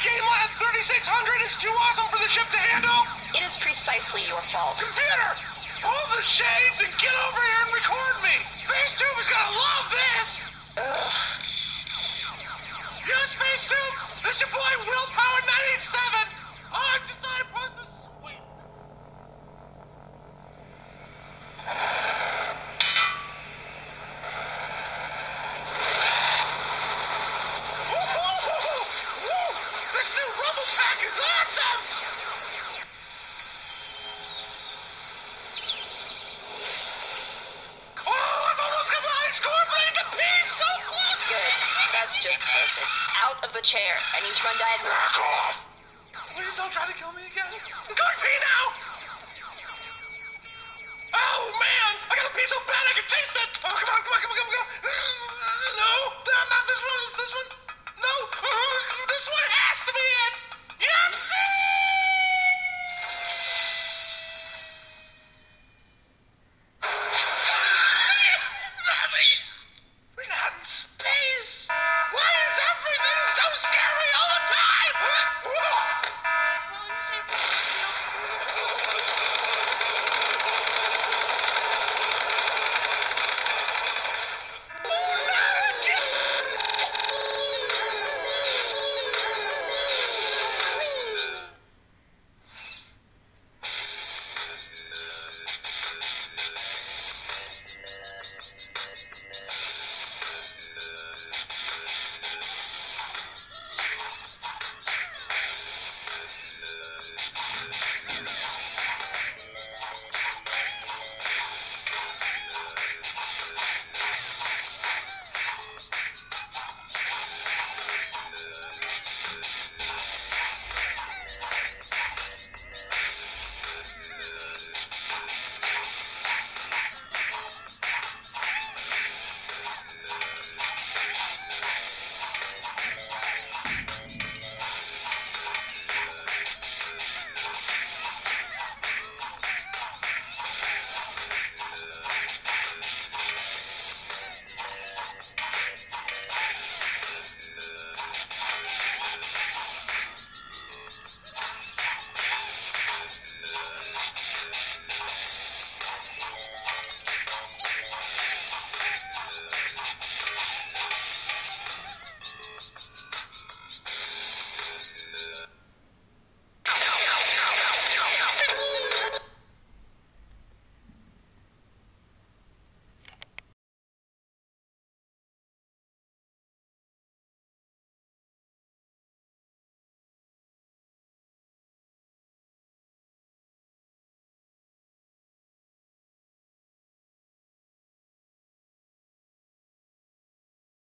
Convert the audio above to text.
Gameland 3600 is too awesome for the ship to handle? It is precisely your fault. Computer, pull the shades and get over here and record me. Space Tube is gonna love this. Ugh. Yeah, Space Tube, this is your boy Willpower 97. I just thought I'd press the sweet. Woo! This new rubble pack is awesome! Oh, I've almost got the high score, but I need to pee so close! Good. That's just perfect. Out of the chair. I need to run diagonal. Back off! Please don't try to kill me again. I'm going pee now! Oh, man! I gotta pee so bad I can taste it!